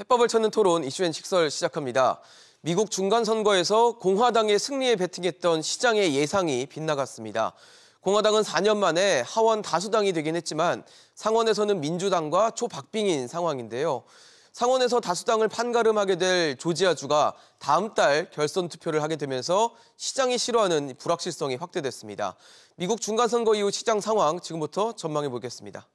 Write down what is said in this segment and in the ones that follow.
해법을 찾는 토론 이슈앤직설 시작합니다. 미국 중간선거에서 공화당의 승리에 베팅했던 시장의 예상이 빗나갔습니다. 공화당은 4년 만에 하원 다수당이 되긴 했지만 상원에서는 민주당과 초박빙인 상황인데요. 상원에서 다수당을 판가름하게 될 조지아주가 다음 달 결선 투표를 하게 되면서 시장이 싫어하는 불확실성이 확대됐습니다. 미국 중간선거 이후 시장 상황 지금부터 전망해 보겠습니다.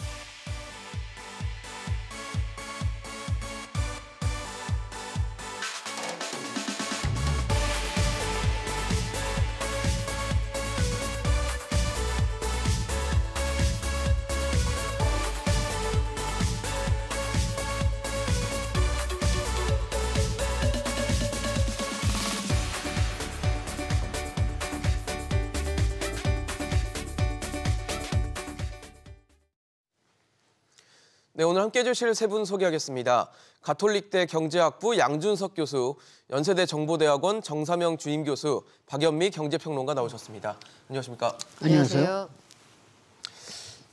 네, 오늘 함께해 주실 세 분 소개하겠습니다. 가톨릭대 경제학부 양준석 교수, 연세대 정보대학원 정사명 주임 교수, 박연미 경제평론가 나오셨습니다. 안녕하십니까? 안녕하세요.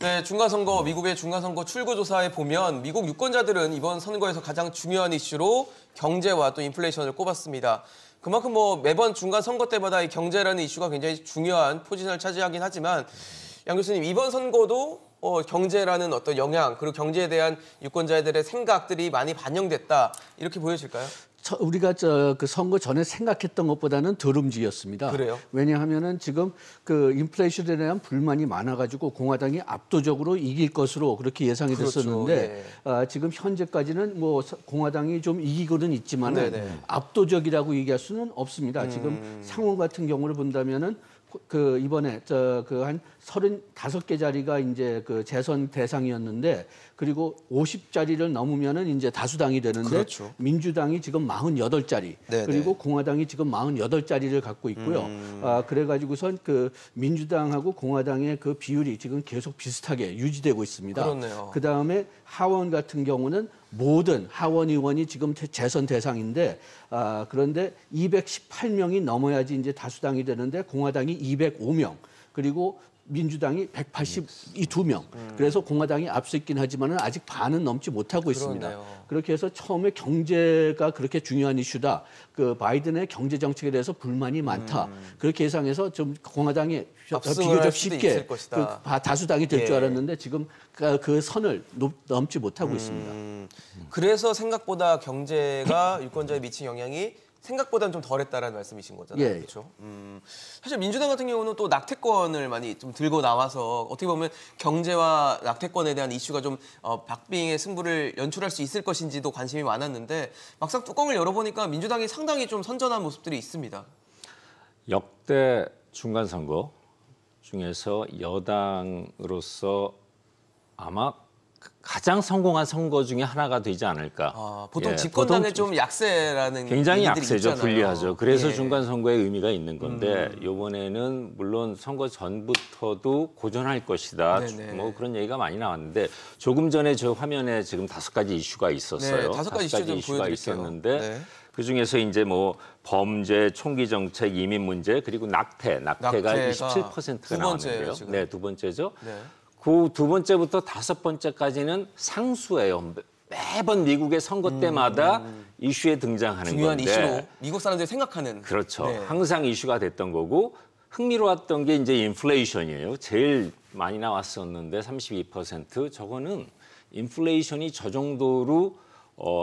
네, 중간선거, 미국의 중간선거 출구조사에 보면 미국 유권자들은 이번 선거에서 가장 중요한 이슈로 경제와 또 인플레이션을 꼽았습니다. 그만큼 매번 중간선거 때마다 이 경제라는 이슈가 굉장히 중요한 포지션을 차지하긴 하지만 양 교수님, 이번 선거도 경제라는 어떤 영향, 그리고 경제에 대한 유권자들의 생각들이 많이 반영됐다, 이렇게 보여질까요? 우리가 그 선거 전에 생각했던 것보다는 덜 움직였습니다. 그래요? 왜냐하면은 지금 그 인플레이션에 대한 불만이 많아가지고 공화당이 압도적으로 이길 것으로 그렇게 예상이 됐었는데 예. 지금 현재까지는 공화당이 좀 이기고는 있지만은 압도적이라고 얘기할 수는 없습니다. 지금 상원 같은 경우를 본다면은 그 이번에 한 35개 자리가 이제 그 재선 대상이었는데 그리고 50자리를 넘으면은 이제 다수당이 되는데 그렇죠. 민주당이 지금 48자리 네네. 그리고 공화당이 지금 48자리를 갖고 있고요. 그래가지고선 그 민주당하고 공화당의 그 비율이 지금 계속 비슷하게 유지되고 있습니다. 그렇네요. 그 다음에 하원 같은 경우는 모든 하원 의원이 지금 재선 대상인데 그런데 218명이 넘어야지 이제 다수당이 되는데 공화당이 205명 그리고 민주당이 182명. 그래서 공화당이 앞서 있긴 하지만은 아직 반은 넘지 못하고 있습니다. 그러네요. 그렇게 해서 처음에 경제가 그렇게 중요한 이슈다. 그 바이든의 경제 정책에 대해서 불만이 많다. 그렇게 예상해서 좀 공화당이 비교적 쉽게 그 다수당이 될 줄 예. 알았는데 지금 그 선을 넘지 못하고 있습니다. 그래서 생각보다 경제가 유권자에 미친 영향이 생각보다는 좀 덜했다라는 말씀이신 거잖아요. 예. 그렇죠? 사실 민주당 같은 경우는 또 낙태권을 많이 좀 들고 나와서 어떻게 보면 경제와 낙태권에 대한 이슈가 좀 박빙의 승부를 연출할 수 있을 것인지도 관심이 많았는데 막상 뚜껑을 열어보니까 민주당이 상당히 좀 선전한 모습들이 있습니다. 역대 중간선거 중에서 여당으로서 아마 가장 성공한 선거 중에 하나가 되지 않을까. 보통 예, 집권당의 좀 약세라는 굉장히 약세죠. 있잖아요. 불리하죠. 그래서 예. 중간선거의 의미가 있는 건데 이번에는 물론 선거 전부터도 고전할 것이다. 네네. 그런 얘기가 많이 나왔는데 조금 전에 저 화면에 지금 5가지 이슈가 있었어요. 네, 5가지 이슈가 있었는데 네. 그중에서 이제 범죄, 총기 정책, 이민 문제 그리고 낙태가 27%가 나왔는데요. 네, 두 번째죠. 네. 그 두 번째부터 5번째까지는 상수예요. 매번 미국의 선거 때마다 이슈에 등장하는 중요한 건데. 중요한 이슈로 미국 사람들이 생각하는. 그렇죠. 네. 항상 이슈가 됐던 거고 흥미로웠던 게 이제 인플레이션이에요. 제일 많이 나왔었는데 32%. 저거는 인플레이션이 저 정도로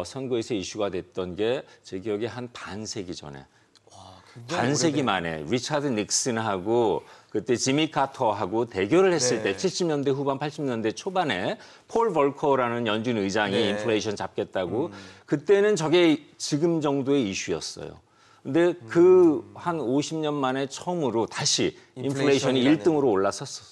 선거에서 이슈가 됐던 게 제 기억에 한 반세기 전에. 반세기 만에 리차드 닉슨하고 그때 지미 카터하고 대결을 했을 네. 때 70년대 후반 80년대 초반에 폴 볼커라는 연준 의장이 네. 인플레이션 잡겠다고 그때는 저게 지금 정도의 이슈였어요. 근데 그 한 50년 만에 처음으로 다시 인플레이션이 1등으로 올라섰었어요.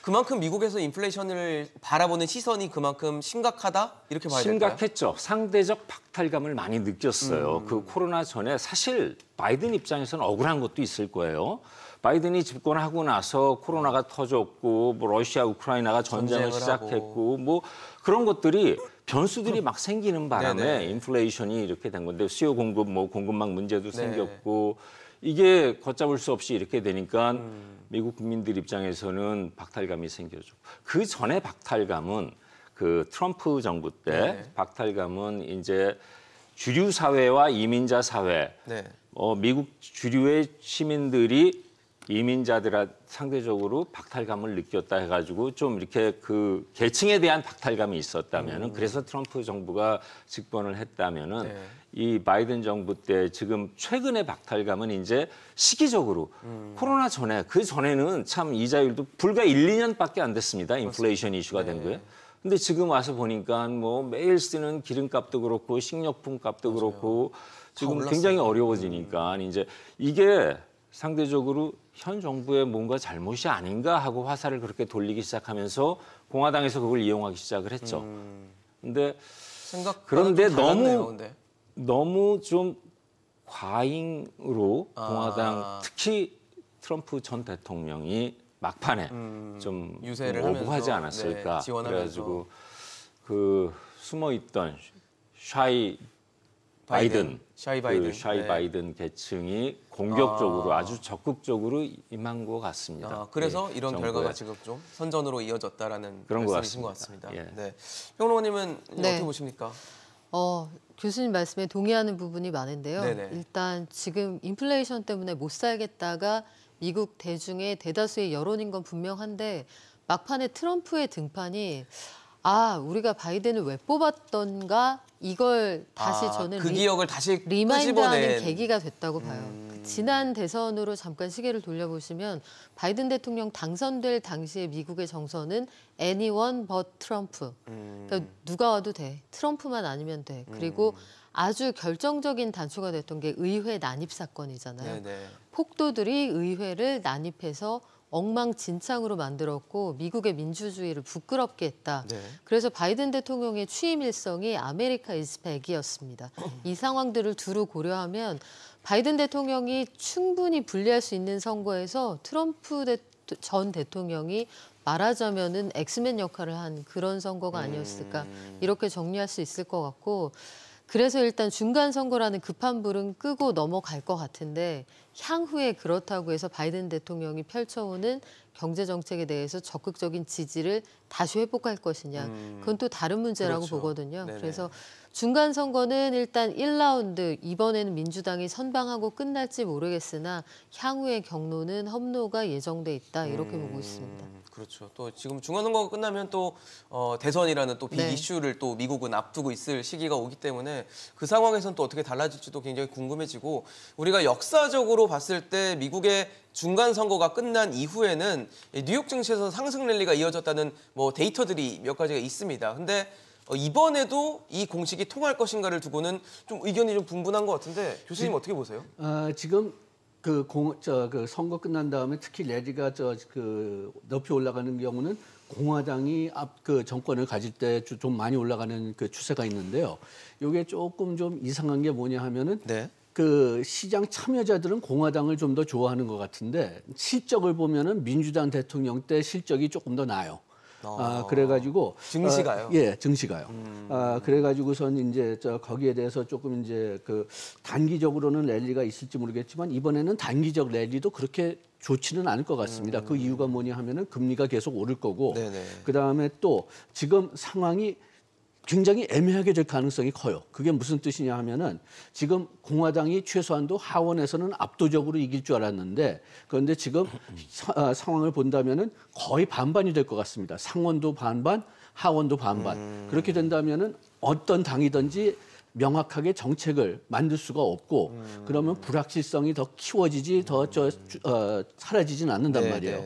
그만큼 미국에서 인플레이션을 바라보는 시선이 그만큼 심각하다? 이렇게 봐야 될까요? 심각했죠. 상대적 박탈감을 많이 느꼈어요. 그 코로나 전에 사실 바이든 입장에서는 억울한 것도 있을 거예요. 바이든이 집권하고 나서 코로나가 터졌고 러시아, 우크라이나가 전쟁을 시작했고 그런 것들이 변수들이 막 생기는 바람에 네네. 인플레이션이 이렇게 된 건데 수요 공급, 공급망 문제도 네네. 생겼고 이게 걷잡을 수 없이 이렇게 되니까 미국 국민들 입장에서는 박탈감이 생겨죠. 그 전에 박탈감은 그 트럼프 정부 때 네. 박탈감은 이제 주류 사회와 이민자 사회, 네. 미국 주류의 시민들이 이민자들 상대적으로 박탈감을 느꼈다 해가지고 좀 이렇게 그 계층에 대한 박탈감이 있었다면은 그래서 트럼프 정부가 집권을 했다면은 네. 이 바이든 정부 때 지금 최근의 박탈감은 이제 시기적으로 코로나 전에 그 전에는 참 이자율도 불과 1, 2년밖에 안 됐습니다. 인플레이션 이슈가 네. 된 거예요. 근데 지금 와서 보니까 뭐 매일 쓰는 기름값도 그렇고 식료품값도 그렇고 지금 굉장히 어려워지니까 이제 이게 상대적으로 현 정부의 뭔가 잘못이 아닌가 하고 화살을 그렇게 돌리기 시작하면서 공화당에서 그걸 이용하기 시작을 했죠. 근데 그런데 너무 좀 과잉으로 공화당 특히 트럼프 전 대통령이 막판에 좀 오버하지 않았을까. 네, 그래가지고 그 숨어있던 샤이 바이든 계층이 공격적으로 아주 적극적으로 임한 것 같습니다. 그래서 네, 이런 정부의 결과가 지금 좀 선전으로 이어졌다라는 말씀이신 것 같습니다. 예. 네. 평론가님은 네. 어떻게 보십니까? 교수님 말씀에 동의하는 부분이 많은데요. 네네. 일단 지금 인플레이션 때문에 못 살겠다가 미국 대중의 대다수의 여론인 건 분명한데 막판에 트럼프의 등판이 우리가 바이든을 왜 뽑았던가 이걸 다시 저는 그 기억을 다시 리마인드하는 계기가 됐다고 봐요. 지난 대선으로 잠깐 시계를 돌려보시면 바이든 대통령 당선될 당시의 미국의 정서는 anyone but 트럼프. 그러니까 누가 와도 돼. 트럼프만 아니면 돼. 그리고 아주 결정적인 단초가 됐던 게 의회 난입 사건이잖아요. 네네. 폭도들이 의회를 난입해서 엉망진창으로 만들었고 미국의 민주주의를 부끄럽게 했다. 네. 그래서 바이든 대통령의 취임 일성이 아메리카 is back이었습니다. 이 상황들을 두루 고려하면 바이든 대통령이 충분히 불리할 수 있는 선거에서 트럼프 전 대통령이 말하자면은 엑스맨 역할을 한 그런 선거가 아니었을까. 이렇게 정리할 수 있을 것 같고 그래서 일단 중간 선거라는 급한 불은 끄고 넘어갈 것 같은데 향후에 그렇다고 해서 바이든 대통령이 펼쳐오는 경제 정책에 대해서 적극적인 지지를 다시 회복할 것이냐. 그건 또 다른 문제라고 보거든요. 네네. 그래서 중간 선거는 일단 1라운드, 이번에는 민주당이 선방하고 끝날지 모르겠으나 향후의 경로는 험로가 예정돼 있다. 이렇게 보고 있습니다. 그렇죠. 또 지금 중간 선거가 끝나면 또 대선이라는 또 빅 네. 이슈를 또 미국은 앞두고 있을 시기가 오기 때문에 그 상황에서는 또 어떻게 달라질지도 굉장히 궁금해지고 우리가 역사적으로 봤을 때 미국의 중간 선거가 끝난 이후에는 뉴욕 증시에서 상승 랠리가 이어졌다는 뭐 데이터들이 몇 가지가 있습니다. 근데 이번에도 이 공식이 통할 것인가를 두고는 좀 의견이 좀 분분한 것 같은데 교수님 어떻게 보세요? 지금 그 선거 끝난 다음에 특히 랠리가 높이 올라가는 경우는 공화당이 정권을 가질 때 좀 많이 올라가는 그 추세가 있는데요. 이게 조금 좀 이상한 게 뭐냐 하면은. 네. 그 시장 참여자들은 공화당을 좀 더 좋아하는 것 같은데 실적을 보면은 민주당 대통령 때 실적이 조금 더 나아요. 그래가지고 증시가요. 예, 증시가요. 그래가지고선 이제 거기에 대해서 조금 이제 그 단기적으로는 랠리가 있을지 모르겠지만 이번에는 단기적 랠리도 그렇게 좋지는 않을 것 같습니다. 그 이유가 뭐냐 하면은 금리가 계속 오를 거고 그 다음에 또 지금 상황이 굉장히 애매하게 될 가능성이 커요. 그게 무슨 뜻이냐 하면은 지금 공화당이 최소한도 하원에서는 압도적으로 이길 줄 알았는데 그런데 지금 상황을 본다면은 거의 반반이 될 것 같습니다. 상원도 반반, 하원도 반반. 그렇게 된다면은 어떤 당이든지 명확하게 정책을 만들 수가 없고 그러면 불확실성이 더 키워지지 더 사라지진 않는단 말이에요.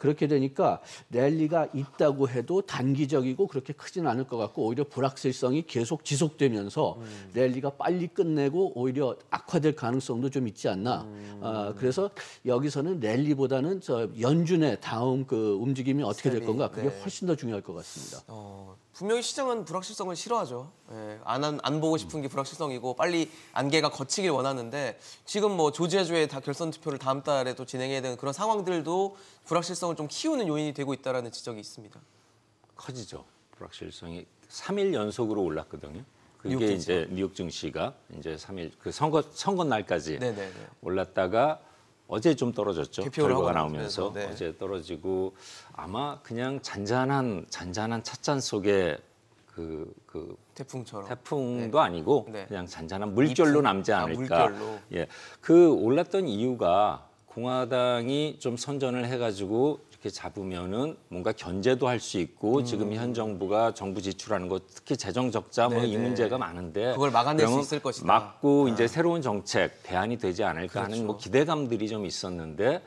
그렇게 되니까 랠리가 있다고 해도 단기적이고 그렇게 크진 않을 것 같고 오히려 불확실성이 계속 지속되면서 랠리가 빨리 끝내고 오히려 악화될 가능성도 좀 있지 않나. 그래서 여기서는 랠리보다는 연준의 다음 그 움직임이 어떻게 될 건가 그게 훨씬 더 중요할 것 같습니다. 분명히 시장은 불확실성을 싫어하죠. 예, 안 보고 싶은 게 불확실성이고 빨리 안개가 걷히길 원하는데 지금 뭐 조지아주에 다 결선 투표를 다음 달에 또 진행해야 되는 그런 상황들도 불확실성을 좀 키우는 요인이 되고 있다는 지적이 있습니다. 커지죠. 불확실성이 3일 연속으로 올랐거든요. 그게 뉴욕 이제 뉴욕 증시가 이제 3일 그 선거 날까지 네네네. 올랐다가 어제 좀 떨어졌죠. 결과가 나오면서 네. 어제 떨어지고 아마 그냥 잔잔한 찻잔 속에 태풍처럼. 태풍도 네. 아니고 네. 그냥 잔잔한 물결로 이풍. 남지 않을까. 물결로. 예, 그 올랐던 이유가 공화당이 좀 선전을 해가지고 이렇게 잡으면은 뭔가 견제도 할 수 있고 지금 현 정부가 정부 지출하는 것 특히 재정 적자 뭐 이 문제가 많은데 그걸 막아낼 수 있을 것이다. 막고 이제 새로운 정책 대안이 되지 않을까 그렇죠. 하는 뭐 기대감들이 좀 있었는데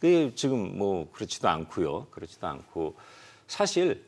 그 지금 뭐 그렇지도 않고요. 그렇지도 않고 사실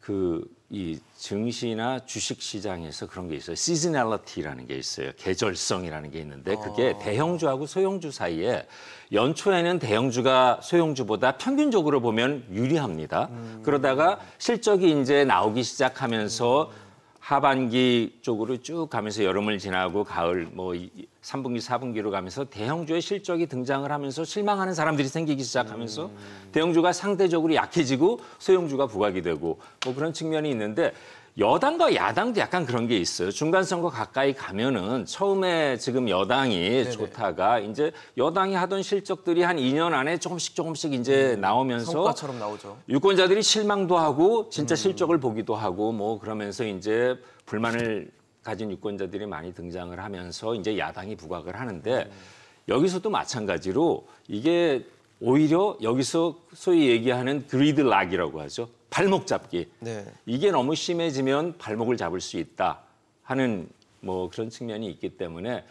그 이 증시나 주식 시장에서 그런 게 있어요. 시즈널리티라는 게 있어요. 계절성이라는 게 있는데 그게 대형주하고 소형주 사이에 연초에는 대형주가 소형주보다 평균적으로 보면 유리합니다. 그러다가 실적이 이제 나오기 시작하면서 하반기 쪽으로 쭉 가면서 여름을 지나고 가을 뭐 3분기, 4분기로 가면서 대형주의 실적이 등장을 하면서 실망하는 사람들이 생기기 시작하면서 대형주가 상대적으로 약해지고 소형주가 부각이 되고 뭐 그런 측면이 있는데 여당과 야당도 약간 그런 게 있어요. 중간 선거 가까이 가면은 처음에 지금 여당이 네네. 좋다가 이제 여당이 하던 실적들이 한 2년 안에 조금씩 이제 나오면서 성과처럼 나오죠. 유권자들이 실망도 하고 진짜 실적을 보기도 하고 뭐 그러면서 이제 불만을 가진 유권자들이 많이 등장을 하면서 이제 야당이 부각을 하는데 여기서도 마찬가지로 이게 오히려 여기서 소위 얘기하는 그리드락이라고 하죠. 발목 잡기. 네. 이게 너무 심해지면 발목을 잡을 수 있다 하는 뭐 그런 측면이 있기 때문에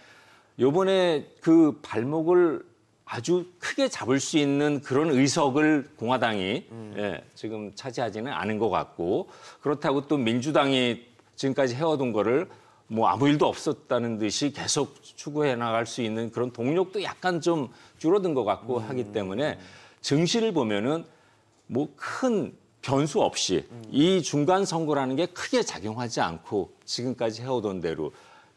요번에 그 발목을 아주 크게 잡을 수 있는 그런 의석을 공화당이 예, 지금 차지하지는 않은 것 같고 그렇다고 또 민주당이 지금까지 해와둔 거를 뭐 아무 일도 없었다는 듯이 계속 추구해 나갈 수 있는 그런 동력도 약간 좀 줄어든 것 같고 하기 때문에 증시를 보면은 뭐 큰 변수 없이 이 중간 선거라는 게 크게 작용하지 않고 지금까지 해오던 대로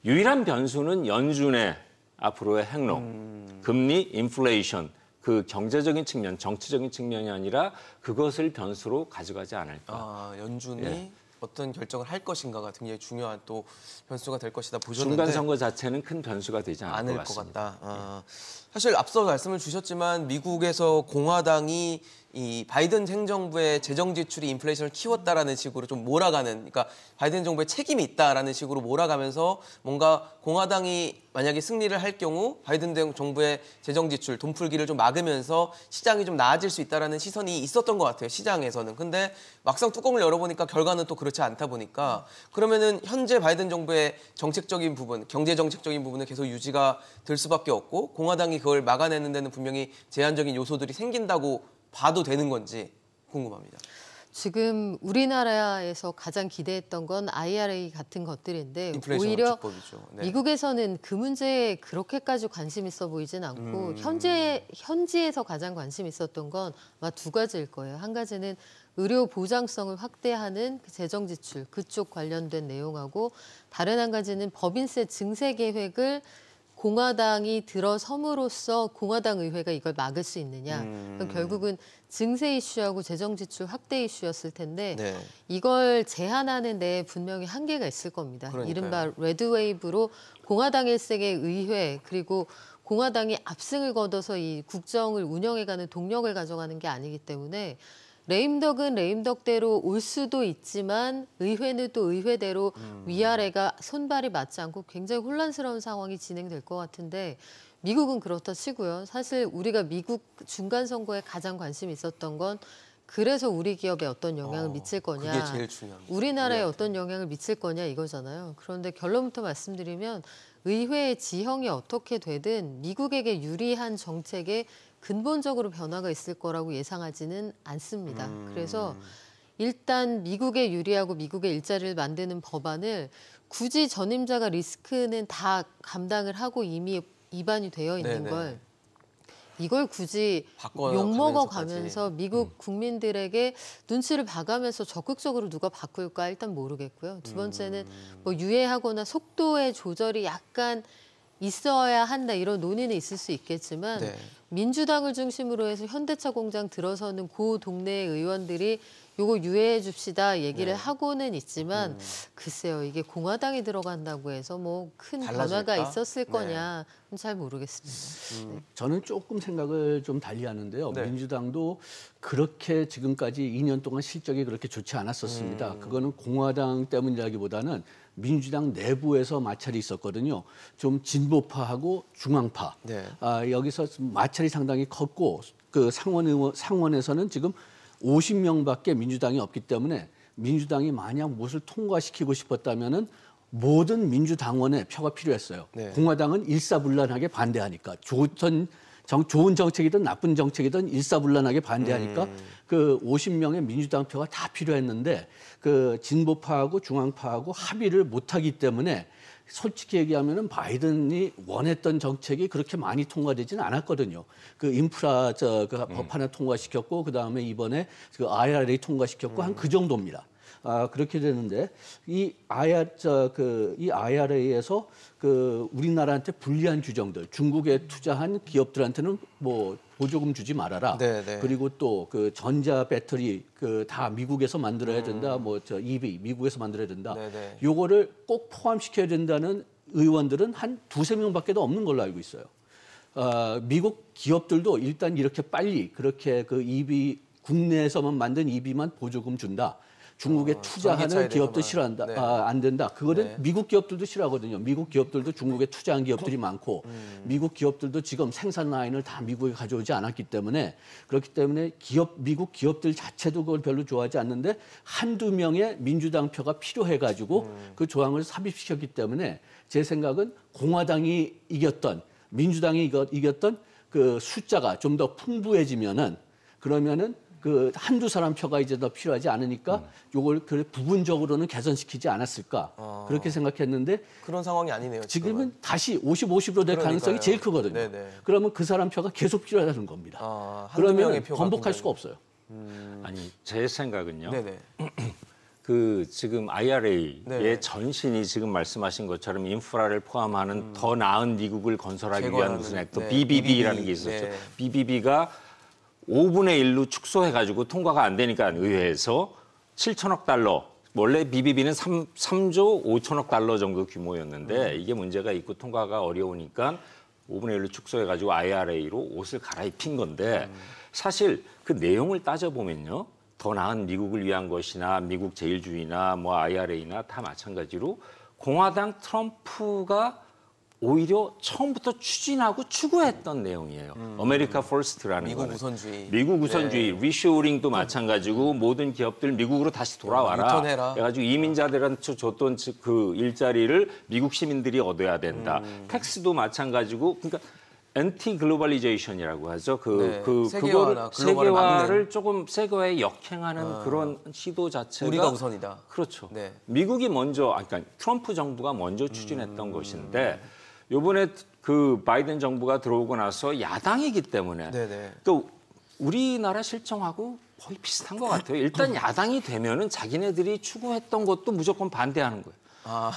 유일한 변수는 연준의 앞으로의 행로, 금리, 인플레이션, 그 경제적인 측면, 정치적인 측면이 아니라 그것을 변수로 가져가지 않을까. 아, 연준이 예. 어떤 결정을 할 것인가가 굉장히 중요한 또 변수가 될 것이다 보셨는데 중간 선거 자체는 큰 변수가 되지 않을 것 같다. 아, 사실 앞서 말씀을 주셨지만 미국에서 공화당이 이 바이든 행정부의 재정 지출이 인플레이션을 키웠다라는 식으로 좀 몰아가는 그러니까 바이든 정부의 책임이 있다라는 식으로 몰아가면서 뭔가 공화당이 만약에 승리를 할 경우 바이든 정부의 재정 지출, 돈 풀기를 좀 막으면서 시장이 좀 나아질 수 있다라는 시선이 있었던 것 같아요. 시장에서는. 근데 막상 뚜껑을 열어보니까 결과는 또 그렇지 않다 보니까 그러면은 현재 바이든 정부의 정책적인 부분, 경제 정책적인 부분은 계속 유지가 될 수밖에 없고 공화당이 그걸 막아내는 데는 분명히 제한적인 요소들이 생긴다고 봐도 되는 건지 궁금합니다. 지금 우리나라에서 가장 기대했던 건 IRA 같은 것들인데 오히려 네. 미국에서는 그 문제에 그렇게까지 관심 있어 보이진 않고 현지에서 가장 관심 있었던 건 아마 두 가지일 거예요. 한 가지는 의료 보장성을 확대하는 재정 지출 그쪽 관련된 내용하고 다른 한 가지는 법인세 증세 계획을 공화당이 들어섬으로써 공화당 의회가 이걸 막을 수 있느냐. 그럼 결국은 증세 이슈하고 재정 지출 확대 이슈였을 텐데 네. 이걸 제한하는 데 분명히 한계가 있을 겁니다. 그러니까요. 이른바 레드웨이브로 공화당 일색의 의회 그리고 공화당이 압승을 거둬서 이 국정을 운영해가는 동력을 가져가는 게 아니기 때문에 레임덕은 레임덕대로 올 수도 있지만 의회는 또 의회대로 위아래가 손발이 맞지 않고 굉장히 혼란스러운 상황이 진행될 것 같은데 미국은 그렇다 치고요. 사실 우리가 미국 중간 선거에 가장 관심이 있었던 건 그래서 우리 기업에 어떤 영향을 미칠 거냐, 그게 제일 중요합니다. 우리나라에 어떤 영향을 미칠 거냐 이거잖아요. 그런데 결론부터 말씀드리면 의회의 지형이 어떻게 되든 미국에게 유리한 정책에 근본적으로 변화가 있을 거라고 예상하지는 않습니다. 그래서 일단 미국에 유리하고 미국의 일자리를 만드는 법안을 굳이 전임자가 리스크는 다 감당을 하고 이미 위반이 되어 있는 네네. 걸 이걸 굳이 욕먹어가면서 미국 국민들에게 눈치를 봐가면서 적극적으로 누가 바꿀까 일단 모르겠고요. 두 번째는 뭐 유예하거나 속도의 조절이 약간 있어야 한다 이런 논의는 있을 수 있겠지만 네. 민주당을 중심으로 해서 현대차 공장 들어서는 그 동네의 의원들이 요거 유예해 줍시다 얘기를 네. 하고는 있지만 글쎄요. 이게 공화당이 들어간다고 해서 뭐 큰 변화가 있었을 네. 거냐 잘 모르겠습니다. 저는 조금 생각을 좀 달리하는데요. 네. 민주당도 그렇게 지금까지 2년 동안 실적이 그렇게 좋지 않았었습니다. 그거는 공화당 때문이라기보다는 민주당 내부에서 마찰이 있었거든요. 좀 진보파하고 중앙파. 네. 아, 여기서 마찰이 상당히 컸고 그 상원에서는 지금 50명밖에 민주당이 없기 때문에 민주당이 만약 무엇을 통과시키고 싶었다면은 모든 민주당원의 표가 필요했어요. 네. 공화당은 일사불란하게 반대하니까 좋은 정책이든 나쁜 정책이든 일사불란하게 반대하니까 그 50명의 민주당 표가 다 필요했는데 그 진보파하고 중앙파하고 합의를 못하기 때문에 솔직히 얘기하면은 바이든이 원했던 정책이 그렇게 많이 통과되지는 않았거든요. 그 인프라 법 하나 통과시켰고 그 다음에 이번에 그 IRA 통과시켰고 한 그 정도입니다. 아, 그렇게 되는데 이 IRA에서 그 우리나라한테 불리한 규정들, 중국에 투자한 기업들한테는 뭐 보조금 주지 말아라. 네네. 그리고 또 그 전자 배터리 그 다 미국에서 만들어야 된다. 뭐 저 EV 미국에서 만들어야 된다. 네네. 요거를 꼭 포함시켜야 된다는 의원들은 한 두세 명밖에 없는 걸로 알고 있어요. 아, 미국 기업들도 일단 이렇게 빨리 그렇게 그 EV 국내에서만 만든 EV만 보조금 준다. 중국에 투자하는 기업도 싫어한다. 네. 아, 안 된다. 그거는 네. 미국 기업들도 싫어하거든요. 미국 기업들도 중국에 투자한 기업들이 많고 미국 기업들도 지금 생산 라인을 다 미국에 가져오지 않았기 때문에 그렇기 때문에 미국 기업들 자체도 그걸 별로 좋아하지 않는데 한두 명의 민주당 표가 필요해가지고 그 조항을 삽입시켰기 때문에 제 생각은 공화당이 이겼던 민주당이 이겼던 그 숫자가 좀 더 풍부해지면은 그러면은 그 한두 사람 표가 이제 더 필요하지 않으니까 요걸 그 부분적으로는 개선시키지 않았을까 그렇게 생각했는데 그런 상황이 아니네요. 지금은 다시 50-50로 될 그러니까요. 가능성이 제일 크거든요. 네네. 그러면 그 사람 표가 계속 필요하다는 겁니다. 아, 그러면 번복할 수가 없어요. 아니 제 생각은요. 네네. 그 지금 IRA의 네네. 전신이 지금 말씀하신 것처럼 인프라를 포함하는 더 나은 미국을 건설하기 위한 무슨 액트 네. BBB라는 게 있었죠. 네. BBB가 5분의 1로 축소해가지고 통과가 안 되니까 의회에서 7천억 달러, 원래 BBB는 3조 5천억 달러 정도 규모였는데 이게 문제가 있고 통과가 어려우니까 5분의 1로 축소해가지고 IRA로 옷을 갈아입힌 건데 사실 그 내용을 따져보면요. 더 나은 미국을 위한 것이나 미국 제일주의나 뭐 IRA나 다 마찬가지로 공화당 트럼프가 오히려 처음부터 추진하고 추구했던 내용이에요. 아메리카 퍼스트라는 거는. 미국 우선주의. 네. 리쇼어링도 마찬가지고 모든 기업들 미국으로 다시 돌아와라. 유턴해라. 그래가지고 이민자들한테 줬던 그 일자리를 미국 시민들이 얻어야 된다. 텍스도 마찬가지고 그러니까 엔티 글로벌리제이션이라고 하죠. 세계화를 조금 세계화에 역행하는 그런 시도 자체가 우리가 우선이다. 그렇죠. 네. 미국이 먼저 그러니까 트럼프 정부가 먼저 추진했던 것인데. 요번에 그 바이든 정부가 들어오고 나서 야당이기 때문에 네네. 또 우리나라 실정하고 거의 비슷한 것 같아요. 일단 야당이 되면은 자기네들이 추구했던 것도 무조건 반대하는 거예요. 아,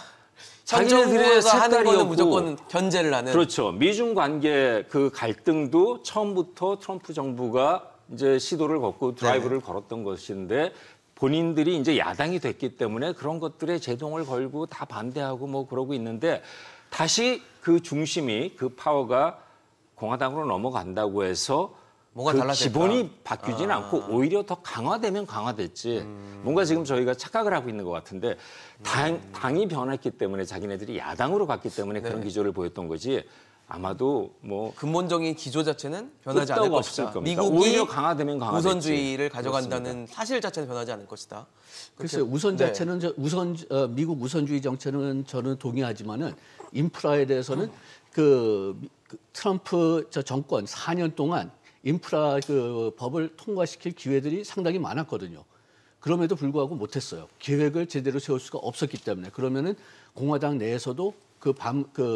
자기네들의 색깔이었고 무조건 견제를 하는. 그렇죠. 미중 관계 그 갈등도 처음부터 트럼프 정부가 이제 시도를 걷고 드라이브를 네네. 걸었던 것인데. 본인들이 이제 야당이 됐기 때문에 그런 것들에 제동을 걸고 다 반대하고 뭐 그러고 있는데 다시 그 중심이 그 파워가 공화당으로 넘어간다고 해서 뭔가 그 달라졌다. 기본이 바뀌진 않고 오히려 더 강화되면 강화됐지. 뭔가 지금 저희가 착각을 하고 있는 것 같은데 당이 변했기 때문에 자기네들이 야당으로 갔기 때문에 그런 네. 기조를 보였던 거지. 아마도 뭐 근본적인 기조 자체는 변하지 않을 것이다. 미국이 오히려 강화되면 강화됐지. 우선주의를 가져간다는 그렇습니다. 사실 자체는 변하지 않을 것이다. 글쎄요. 우선 자체는 네. 미국 우선주의 정책은 저는 동의하지만은 인프라에 대해서는 그 트럼프 정권 4년 동안 인프라 그 법을 통과시킬 기회들이 상당히 많았거든요. 그럼에도 불구하고 못했어요. 계획을 제대로 세울 수가 없었기 때문에 그러면은 공화당 내에서도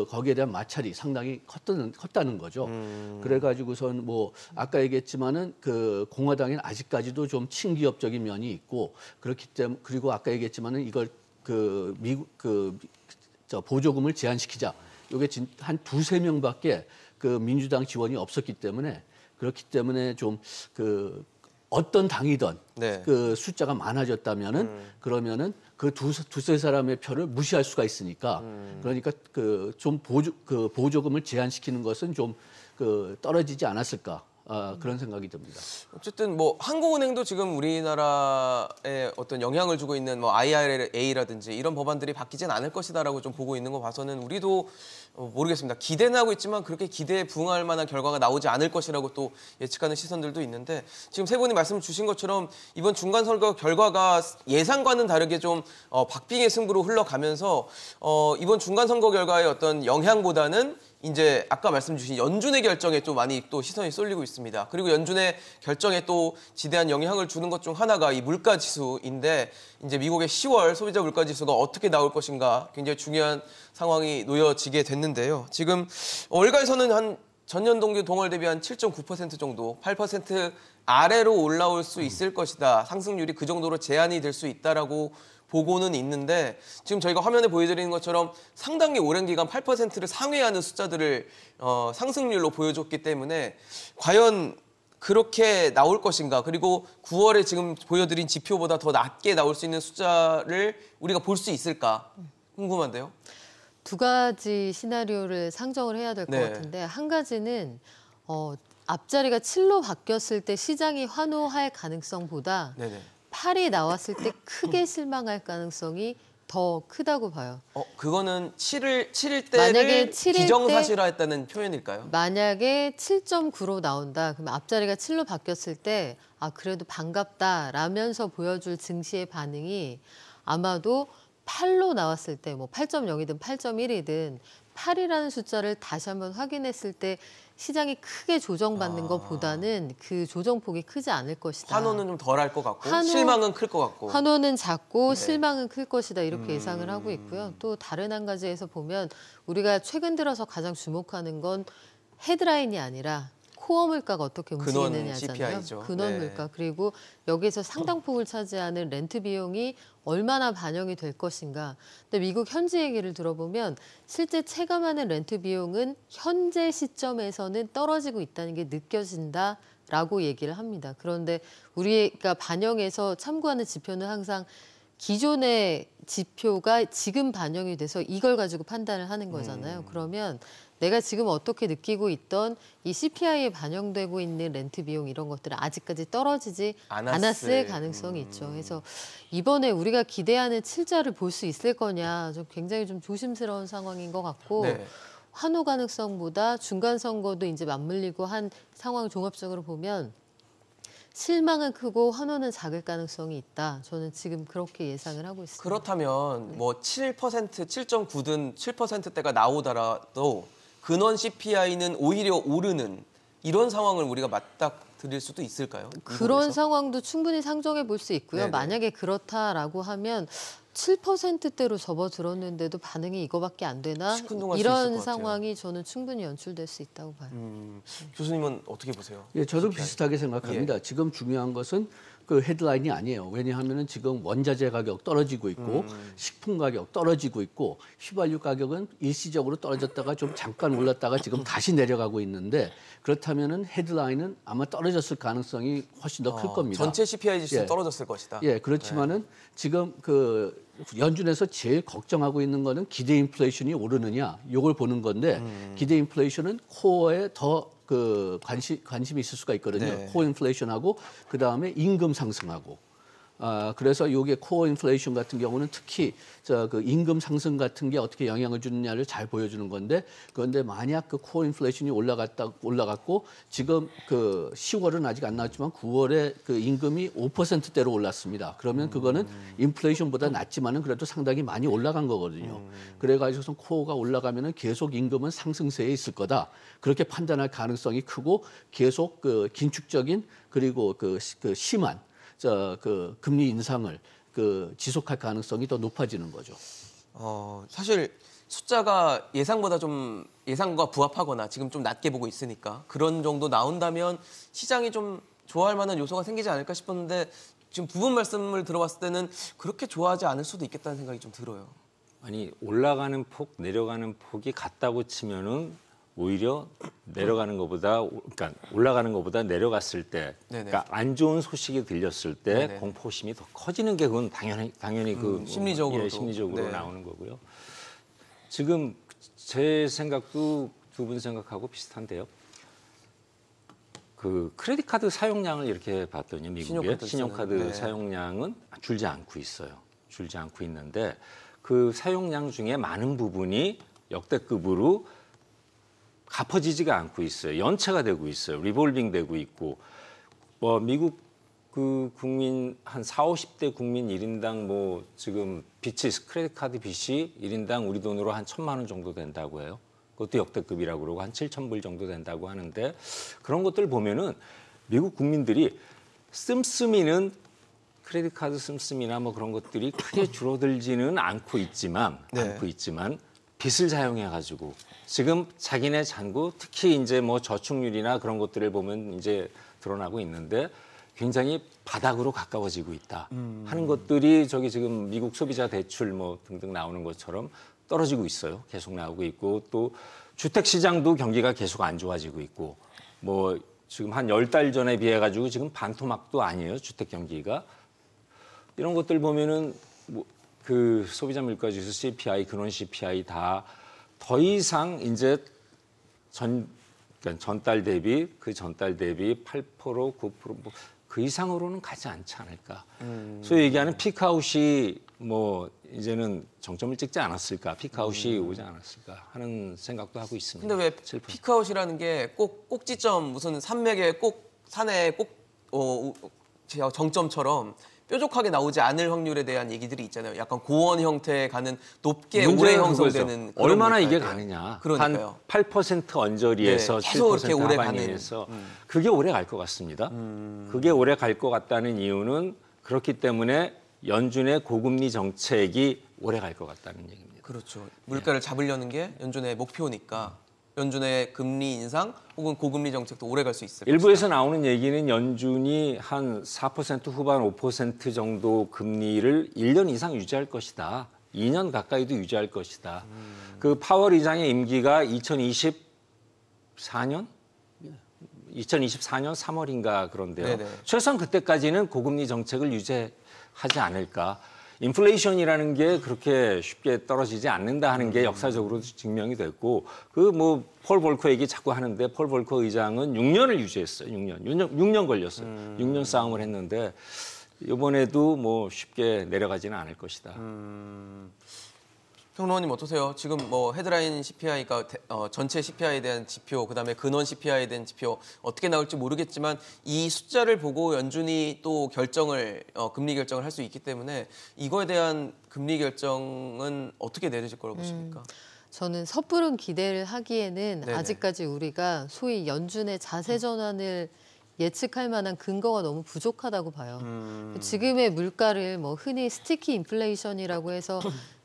거기에 대한 마찰이 상당히 컸다는 거죠. 그래가지고선 뭐, 아까 얘기했지만은 그 공화당엔 아직까지도 좀 친기업적인 면이 있고, 그렇기 때문에, 그리고 아까 얘기했지만은 이걸 보조금을 제한시키자. 요게 한 두세 명밖에 그 민주당 지원이 없었기 때문에 그렇기 때문에 좀 그 어떤 당이든 네. 그 숫자가 많아졌다면은 그러면은 그 두세 사람의 표를 무시할 수가 있으니까 그러니까 그 좀 보조금을 제한시키는 것은 좀 그 떨어지지 않았을까. 아, 그런 생각이 듭니다. 어쨌든 뭐 한국은행도 지금 우리나라에 어떤 영향을 주고 있는 뭐 IRA라든지 이런 법안들이 바뀌진 않을 것이다라고 좀 보고 있는 거 봐서는 우리도 모르겠습니다. 기대는 하고 있지만 그렇게 기대에 부응할 만한 결과가 나오지 않을 것이라고 또 예측하는 시선들도 있는데 지금 세 분이 말씀 주신 것처럼 이번 중간선거 결과가 예상과는 다르게 좀 박빙의 승부로 흘러가면서 이번 중간선거 결과의 어떤 영향보다는 이제 아까 말씀 주신 연준의 결정에 좀 많이 또 시선이 쏠리고 있습니다. 그리고 연준의 결정에 또 지대한 영향을 주는 것 중 하나가 이 물가 지수인데 이제 미국의 10월 소비자 물가 지수가 어떻게 나올 것인가 굉장히 중요한 상황이 놓여지게 됐는데요. 지금 월가에서는 한 전년 동기 동월 대비 한 7.9% 정도, 8% 아래로 올라올 수 있을 것이다. 상승률이 그 정도로 제한이 될 수 있다라고 보고는 있는데 지금 저희가 화면에 보여드리는 것처럼 상당히 오랜 기간 8%를 상회하는 숫자들을 상승률로 보여줬기 때문에 과연 그렇게 나올 것인가 그리고 9월에 지금 보여드린 지표보다 더 낮게 나올 수 있는 숫자를 우리가 볼 수 있을까 궁금한데요. 두 가지 시나리오를 상정을 해야 될 것 네. 같은데 한 가지는 앞자리가 7로 바뀌었을 때 시장이 환호할 가능성보다 네네. 8이 나왔을 때 크게 실망할 가능성이 더 크다고 봐요. 그거는 7일 때를 기정사실화했다는 표현일까요? 만약에 7.9로 나온다. 그럼 앞자리가 7로 바뀌었을 때 아, 그래도 반갑다라면서 보여줄 증시의 반응이 아마도 8로 나왔을 때 뭐 8.0이든 8.1이든 8이라는 숫자를 다시 한번 확인했을 때 시장이 크게 조정받는 것보다는 그 조정폭이 크지 않을 것이다. 환호는 좀 덜할 것 같고 실망은 클 것 같고. 환호는 작고 네. 실망은 클 것이다 이렇게 예상을 하고 있고요. 또 다른 한 가지에서 보면 우리가 최근 들어서 가장 주목하는 건 헤드라인이 아니라 코어 물가가 어떻게 움직이느냐잖아요. 근원 물가. 그리고 여기에서 상당폭을 차지하는 렌트 비용이 얼마나 반영이 될 것인가. 근데 미국 현지 얘기를 들어보면 실제 체감하는 렌트 비용은 현재 시점에서는 떨어지고 있다는 게 느껴진다. 라고 얘기를 합니다. 그런데 우리가 반영해서 참고하는 지표는 항상 기존의 지표가 지금 반영이 돼서 이걸 가지고 판단을 하는 거잖아요. 그러면 내가 지금 어떻게 느끼고 있던 이 CPI에 반영되고 있는 렌트 비용 이런 것들은 아직까지 떨어지지 않았을 가능성이 있죠. 그래서 이번에 우리가 기대하는 7자를 볼 수 있을 거냐 좀 굉장히 좀 조심스러운 상황인 것 같고 네. 환호 가능성보다 중간 선거도 이제 맞물리고 한 상황 종합적으로 보면 실망은 크고 환호는 작을 가능성이 있다. 저는 지금 그렇게 예상을 하고 있습니다. 그렇다면 네. 뭐 7%, 7.9든 7%대가 나오더라도 근원 CPI는 오히려 오르는 이런 상황을 우리가 맞닥뜨릴 수도 있을까요? 그런 미국에서? 상황도 충분히 상정해 볼 수 있고요. 네네. 만약에 그렇다라고 하면 7%대로 접어들었는데도 반응이 이거밖에 안 되나? 이런 상황이 저는 충분히 연출될 수 있다고 봐요. 네. 교수님은 어떻게 보세요? 예, 저도 CPI. 비슷하게 생각합니다. 예. 지금 중요한 것은 그 헤드라인이 아니에요. 왜냐하면은 지금 원자재 가격 떨어지고 있고 식품 가격 떨어지고 있고 휘발유 가격은 일시적으로 떨어졌다가 좀 잠깐 올랐다가 지금 다시 내려가고 있는데 그렇다면은 헤드라인은 아마 떨어졌을 가능성이 훨씬 더 클 겁니다. 전체 CPI 지수 예. 떨어졌을 것이다. 예, 그렇지만은 네. 지금 그 연준에서 제일 걱정하고 있는 거는 기대 인플레이션이 오르느냐 이걸 보는 건데 기대 인플레이션은 코어에 더 그 관심이 있을 수가 있거든요. 네. 코어 인플레이션하고 그다음에 임금 상승하고. 아, 그래서 요게 코어 인플레이션 같은 경우는 특히 저 그 임금 상승 같은 게 어떻게 영향을 주느냐를 잘 보여주는 건데 그런데 만약 그 코어 인플레이션이 올라갔고 지금 그 10월은 아직 안 나왔지만 9월에 그 임금이 5%대로 올랐습니다. 그러면 그거는 인플레이션보다 낮지만은 그래도 상당히 많이 올라간 거거든요. 그래가지고선 코어가 올라가면은 계속 임금은 상승세에 있을 거다. 그렇게 판단할 가능성이 크고 계속 그 긴축적인 그리고 그 심한 그 금리 인상을 그 지속할 가능성이 더 높아지는 거죠. 사실 숫자가 예상과 부합하거나 지금 좀 낮게 보고 있으니까 그런 정도 나온다면 시장이 좀 좋아할 만한 요소가 생기지 않을까 싶었는데 지금 두 분 말씀을 들어봤을 때는 그렇게 좋아하지 않을 수도 있겠다는 생각이 좀 들어요. 아니 올라가는 폭, 내려가는 폭이 같다고 치면은 오히려 내려가는 것보다, 그러니까 올라가는 것보다 내려갔을 때, 네네. 그러니까 안 좋은 소식이 들렸을 때 네네. 공포심이 더 커지는 게 그건 당연히 그 심리적으로, 예, 심리적으로 네. 나오는 거고요. 지금 제 생각도 두 분 생각하고 비슷한데요. 그 크레딧 카드 사용량을 이렇게 봤더니 미국의 신용카드 네. 사용량은 줄지 않고 있어요. 줄지 않고 있는데 그 사용량 중에 많은 부분이 역대급으로 갚아지지가 않고 있어요. 연체가 되고 있어요. 리볼빙 되고 있고 뭐 미국 그 국민 한 40, 50대 국민 1인당 뭐 지금 빚이 크레딧 카드 빚이 1인당 우리 돈으로 한 1,000만 원 정도 된다고 해요. 그것도 역대급이라고 그러고 한 7,000불 정도 된다고 하는데 그런 것들 보면은 미국 국민들이 씀씀이는 크레딧 카드 씀씀이나 뭐 그런 것들이 크게 줄어들지는 않고 있지만 네. 빚을 사용해 가지고 지금 자기네 잔고 특히 이제 뭐 저축률이나 그런 것들을 보면 이제 드러나고 있는데 굉장히 바닥으로 가까워지고 있다 하는 것들이 저기 지금 미국 소비자 대출 뭐 등등 나오는 것처럼 떨어지고 있어요. 계속 나오고 있고 또 주택 시장도 경기가 계속 안 좋아지고 있고 뭐 지금 한 10달 전에 비해 가지고 지금 반토막도 아니에요. 주택 경기가. 이런 것들 보면은 뭐 그 소비자 물가 지수 CPI, 근원 CPI 다 더 이상 이제 전달 대비 그 전달 대비 8%, 9% 뭐 그 이상으로는 가지 않지 않을까. 소위 얘기하는 피크아웃이 뭐 이제는 정점을 찍지 않았을까, 피크아웃이 오지 않았을까 하는 생각도 하고 있습니다. 근데 왜 피크아웃이라는 게 꼭 꼭지점 무슨 산맥에 꼭 산에 꼭 정점처럼 뾰족하게 나오지 않을 확률에 대한 얘기들이 있잖아요. 약간 고원 형태에 가는 높게 오래 형성되는 얼마나 이게 가느냐. 그러니까요. 한 8% 언저리에서 네, 계속 7% 오래 가면서 그게 오래 갈 것 같습니다. 그게 오래 갈 것 같다는 이유는 그렇기 때문에 연준의 고금리 정책이 오래 갈 것 같다는 얘기입니다. 그렇죠. 물가를 네. 잡으려는 게 연준의 목표니까. 연준의 금리 인상 혹은 고금리 정책도 오래 갈 수 있을 것이다. 일부에서 나오는 얘기는 연준이 한 4% 후반 5% 정도 금리를 1년 이상 유지할 것이다. 2년 가까이도 유지할 것이다. 그 파월 의장의 임기가 2024년 3월인가 그런데요. 네네. 최소한 그때까지는 고금리 정책을 유지하지 않을까. 인플레이션이라는 게 그렇게 쉽게 떨어지지 않는다 하는 게 역사적으로 증명이 됐고 그 뭐 폴 볼커 얘기 자꾸 하는데 폴 볼커 의장은 6년을 유지했어요. 6년 걸렸어요. 6년 싸움을 했는데 이번에도 뭐 쉽게 내려가지는 않을 것이다. 평론가님 어떠세요? 지금 뭐 헤드라인 CPI가 전체 CPI에 대한 지표, 그다음에 근원 CPI에 대한 지표 어떻게 나올지 모르겠지만 이 숫자를 보고 연준이 또 결정을 금리 결정을 할 수 있기 때문에 이거에 대한 금리 결정은 어떻게 내려질 거라고 보십니까? 저는 섣부른 기대를 하기에는 네네. 아직까지 우리가 소위 연준의 자세 전환을 예측할 만한 근거가 너무 부족하다고 봐요. 지금의 물가를 뭐 흔히 스티키 인플레이션이라고 해서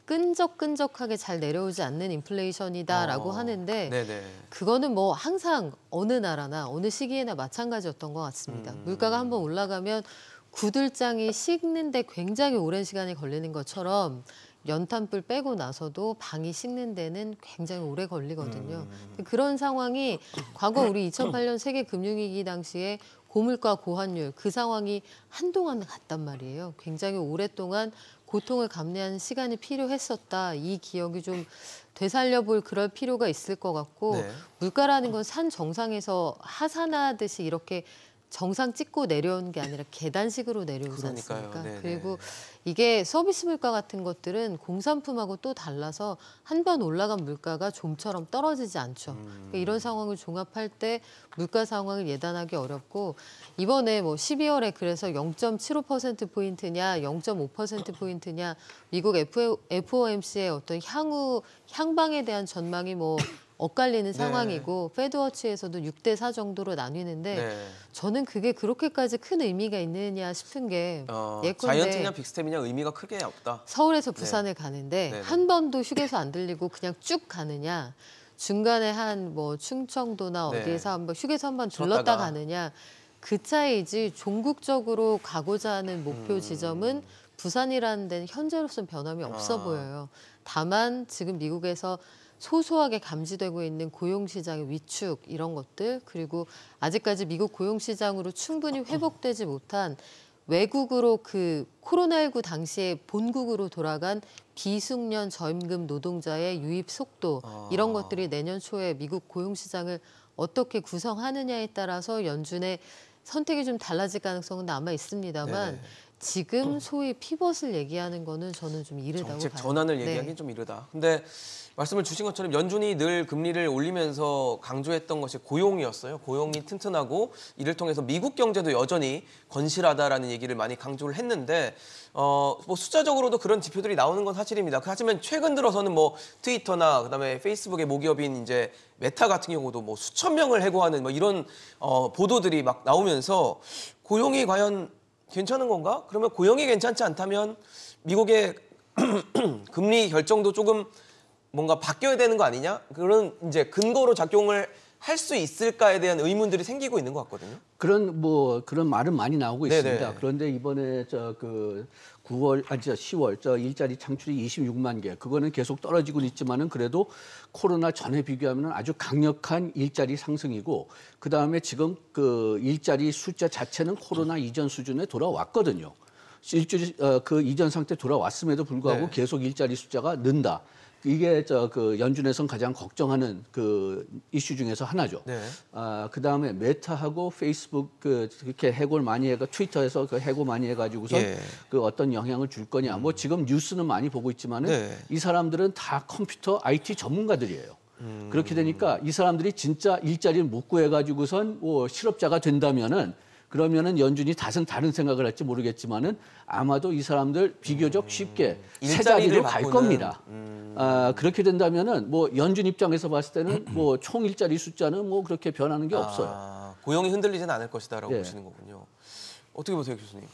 끈적끈적하게 잘 내려오지 않는 인플레이션이다라고 하는데 네네. 그거는 뭐 항상 어느 나라나 어느 시기에나 마찬가지였던 것 같습니다. 물가가 한번 올라가면 구들장이 식는데 굉장히 오랜 시간이 걸리는 것처럼 연탄불 빼고 나서도 방이 식는 데는 굉장히 오래 걸리거든요. 그런 상황이 과거 우리 2008년 세계 금융위기 당시에 고물가 고환율 그 상황이 한동안 갔단 말이에요. 굉장히 오랫동안 고통을 감내하는 시간이 필요했었다. 이 기억이 좀 되살려볼 그럴 필요가 있을 것 같고 네. 물가라는 건 산 정상에서 하산하듯이 이렇게 정상 찍고 내려온 게 아니라 계단식으로 내려오지 않습니까? 그리고 이게 서비스 물가 같은 것들은 공산품하고 또 달라서 한 번 올라간 물가가 좀처럼 떨어지지 않죠. 그러니까 이런 상황을 종합할 때 물가 상황을 예단하기 어렵고 이번에 뭐 12월에 그래서 0.75%포인트냐 0.5%포인트냐 미국 FOMC의 어떤 향후 향방에 대한 전망이 뭐 엇갈리는 상황이고 네. 페드워치에서도 6대4 정도로 나뉘는데 네. 저는 그게 그렇게까지 큰 의미가 있느냐 싶은 게 예컨대 자이언트냐 빅스텝이냐 의미가 크게 없다. 서울에서 부산을 네. 가는데 네네. 한 번도 휴게소 안 들리고 그냥 쭉 가느냐 중간에 한 뭐 충청도나 네. 어디에서 한번 휴게소 한번 들렀다 가느냐 그 차이지 종국적으로 가고자 하는 목표 지점은 부산이라는 데는 현재로서는 변함이 없어 보여요. 다만 지금 미국에서 소소하게 감지되고 있는 고용시장의 위축 이런 것들, 그리고 아직까지 미국 고용시장으로 충분히 회복되지 못한 외국으로 그 코로나19 당시에 본국으로 돌아간 비숙련 저임금 노동자의 유입 속도 이런 것들이 내년 초에 미국 고용시장을 어떻게 구성하느냐에 따라서 연준의 선택이 좀 달라질 가능성은 남아 있습니다만 네네. 지금 소위 피벗을 얘기하는 거는 저는 좀 이르다고 정책 봐요. 전환을 얘기하기는 네. 좀 이르다. 근데 말씀을 주신 것처럼 연준이 늘 금리를 올리면서 강조했던 것이 고용이었어요. 고용이 튼튼하고 이를 통해서 미국 경제도 여전히 건실하다라는 얘기를 많이 강조를 했는데 뭐 숫자적으로도 그런 지표들이 나오는 건 사실입니다. 하지만 최근 들어서는 뭐 트위터나 그다음에 페이스북의 모기업인 이제 메타 같은 경우도 뭐 수천 명을 해고하는 뭐 이런 보도들이 막 나오면서 고용이 과연 괜찮은 건가? 그러면 고용이 괜찮지 않다면 미국의 금리 결정도 조금 뭔가 바뀌어야 되는 거 아니냐? 그런 이제 근거로 작용을 할 수 있을까에 대한 의문들이 생기고 있는 것 같거든요. 그런 말은 많이 나오고 네네. 있습니다. 그런데 이번에 10월 일자리 창출이 26만 개. 그거는 계속 떨어지고 있지만은 그래도 코로나 전에 비교하면은 아주 강력한 일자리 상승이고 그다음에 지금 그 일자리 숫자 자체는 코로나 이전 수준에 돌아왔거든요. 그 이전 상태 돌아왔음에도 불구하고 네. 계속 일자리 숫자가 는다. 이게 연준에선 가장 걱정하는 그 이슈 중에서 하나죠. 네. 그다음에 메타하고 페이스북 그렇게 해고를 많이 해가 트위터에서 그 해고 많이 해가지고선 예. 그 어떤 영향을 줄 거냐. 뭐 지금 뉴스는 많이 보고 있지만은 네. 이 사람들은 다 컴퓨터 IT 전문가들이에요. 그렇게 되니까 이 사람들이 진짜 일자리를 못 구해가지고선 뭐 실업자가 된다면은. 그러면은 연준이 다른 생각을 할지 모르겠지만은 아마도 이 사람들 비교적 쉽게 새 자리로 갈 겁니다. 그렇게 된다면은 뭐 연준 입장에서 봤을 때는 뭐 총 일자리 숫자는 뭐 그렇게 변하는 게 없어요. 고용이 흔들리지는 않을 것이다라고 네. 보시는 거군요. 어떻게 보세요, 교수님?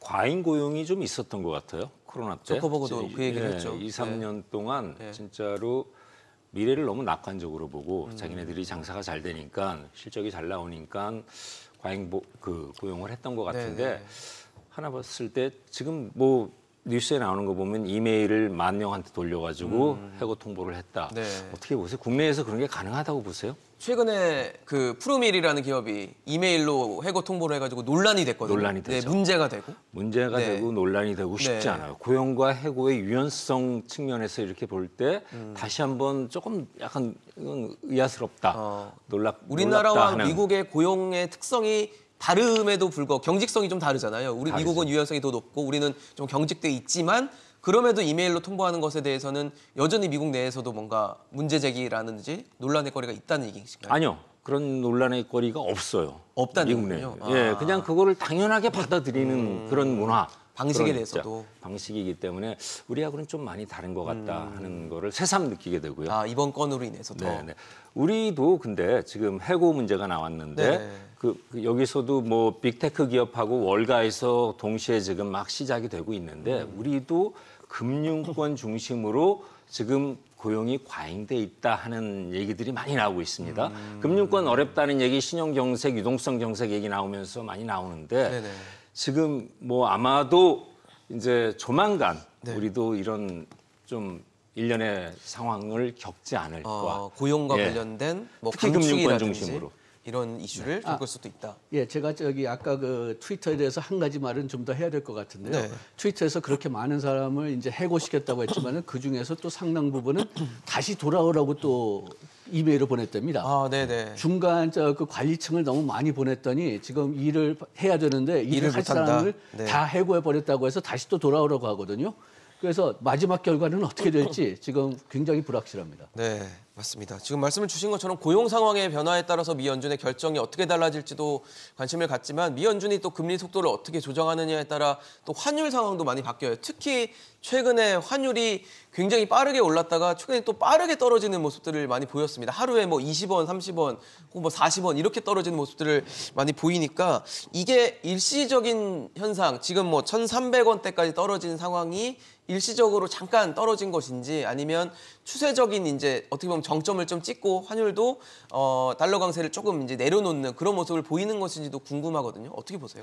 과잉 고용이 좀 있었던 것 같아요. 코로나 때. 조커버거도 그 얘기를 했죠. 2~3년 네. 동안 네. 진짜로. 미래를 너무 낙관적으로 보고 자기네들이 장사가 잘 되니까 실적이 잘 나오니까 과잉 고용을 했던 것 같은데 네네. 하나 봤을 때 지금 뭐 뉴스에 나오는 거 보면 이메일을 10,000명한테 돌려가지고 해고 통보를 했다. 네. 어떻게 보세요? 국내에서 그런 게 가능하다고 보세요? 최근에 그 푸르밀이라는 기업이 이메일로 해고 통보를 해가지고 논란이 됐거든요. 논란이 되죠. 네, 문제가 네. 되고 논란이 되고 쉽지 네. 않아요. 고용과 해고의 유연성 측면에서 이렇게 볼 때 다시 한번 조금 약간 의아스럽다. 놀랍다. 우리나라와 하는. 미국의 고용의 특성이 다름에도 불구하고 경직성이 좀 다르잖아요. 미국은 유연성이 더 높고 우리는 좀 경직돼 있지만 그럼에도 이메일로 통보하는 것에 대해서는 여전히 미국 내에서도 뭔가 문제 제기라는지 논란의 거리가 있다는 얘기인가요? 아니요. 그런 논란의 거리가 없어요. 없다는 미국 내요. 예, 그냥 그거를 당연하게 받아들이는 그런 문화. 방식에 대해서도. 방식이기 때문에 우리하고는 좀 많이 다른 것 같다 하는 거를 새삼 느끼게 되고요. 아, 이번 건으로 인해서 더. 네네. 우리도 근데 지금 해고 문제가 나왔는데 네. 여기서도 뭐 빅테크 기업하고 월가에서 동시에 지금 막 시작이 되고 있는데 우리도 금융권 중심으로 지금 고용이 과잉돼 있다 하는 얘기들이 많이 나오고 있습니다. 금융권 어렵다는 얘기, 신용경색, 유동성경색 얘기 나오면서 많이 나오는데 네네. 지금 뭐 아마도 이제 조만간 네. 우리도 이런 좀 일련의 상황을 겪지 않을까. 고용과 예. 관련된 뭐 특히 금융권 중심으로 이런 이슈를 겪을 수도 있다. 예, 제가 아까 그 트위터에 대해서 한 가지 말은 좀 더 해야 될 것 같은데요. 네. 트위터에서 그렇게 많은 사람을 이제 해고시켰다고 했지만은 그 중에서 또 상당 부분은 다시 돌아오라고 또. 이메일을 보냈답니다. 중간 그 관리층을 너무 많이 보냈더니 지금 일을 해야 되는데 일을 할 사람을 네. 다 해고해버렸다고 해서 다시 또 돌아오라고 하거든요. 그래서 마지막 결과는 어떻게 될지 지금 굉장히 불확실합니다. 네, 맞습니다. 지금 말씀을 주신 것처럼 고용 상황의 변화에 따라서 미 연준의 결정이 어떻게 달라질지도 관심을 갖지만 미 연준이 또 금리 속도를 어떻게 조정하느냐에 따라 또 환율 상황도 많이 바뀌어요. 특히 최근에 환율이 굉장히 빠르게 올랐다가 최근에 또 빠르게 떨어지는 모습들을 많이 보였습니다. 하루에 뭐 20원, 30원, 혹은 뭐 40원 이렇게 떨어지는 모습들을 많이 보이니까 이게 일시적인 현상, 지금 뭐 1,300원대까지 떨어진 상황이 일시적으로 잠깐 떨어진 것인지 아니면 추세적인 이제 어떻게 보면 정점을 좀 찍고 환율도 달러 강세를 조금 이제 내려놓는 그런 모습을 보이는 것인지도 궁금하거든요. 어떻게 보세요?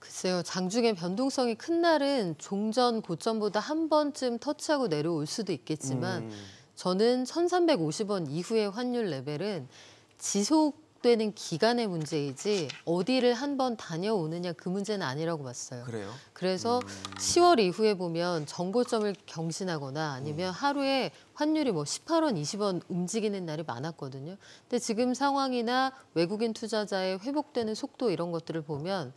글쎄요. 장중에 변동성이 큰 날은 종전 고점보다 한 번쯤 터치하고 내려올 수도 있겠지만 저는 1350원 이후의 환율 레벨은 지속되는 기간의 문제이지 어디를 한번 다녀오느냐 그 문제는 아니라고 봤어요. 그래요? 그래서 10월 이후에 보면 정고점을 경신하거나 아니면 하루에 환율이 뭐 18원, 20원 움직이는 날이 많았거든요. 근데 지금 상황이나 외국인 투자자의 회복되는 속도 이런 것들을 보면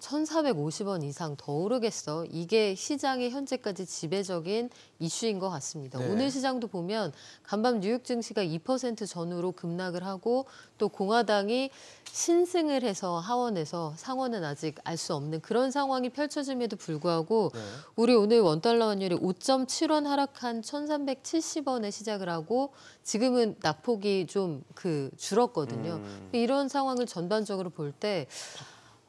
1,450원 이상 더 오르겠어. 이게 시장의 현재까지 지배적인 이슈인 것 같습니다. 네. 오늘 시장도 보면 간밤 뉴욕 증시가 2% 전후로 급락을 하고 또 공화당이 신승을 해서 하원에서 상원은 아직 알 수 없는 그런 상황이 펼쳐짐에도 불구하고 네. 우리 오늘 원달러 환율이 5.7원 하락한 1,370원에 시작을 하고 지금은 낙폭이 좀 줄었거든요. 이런 상황을 전반적으로 볼 때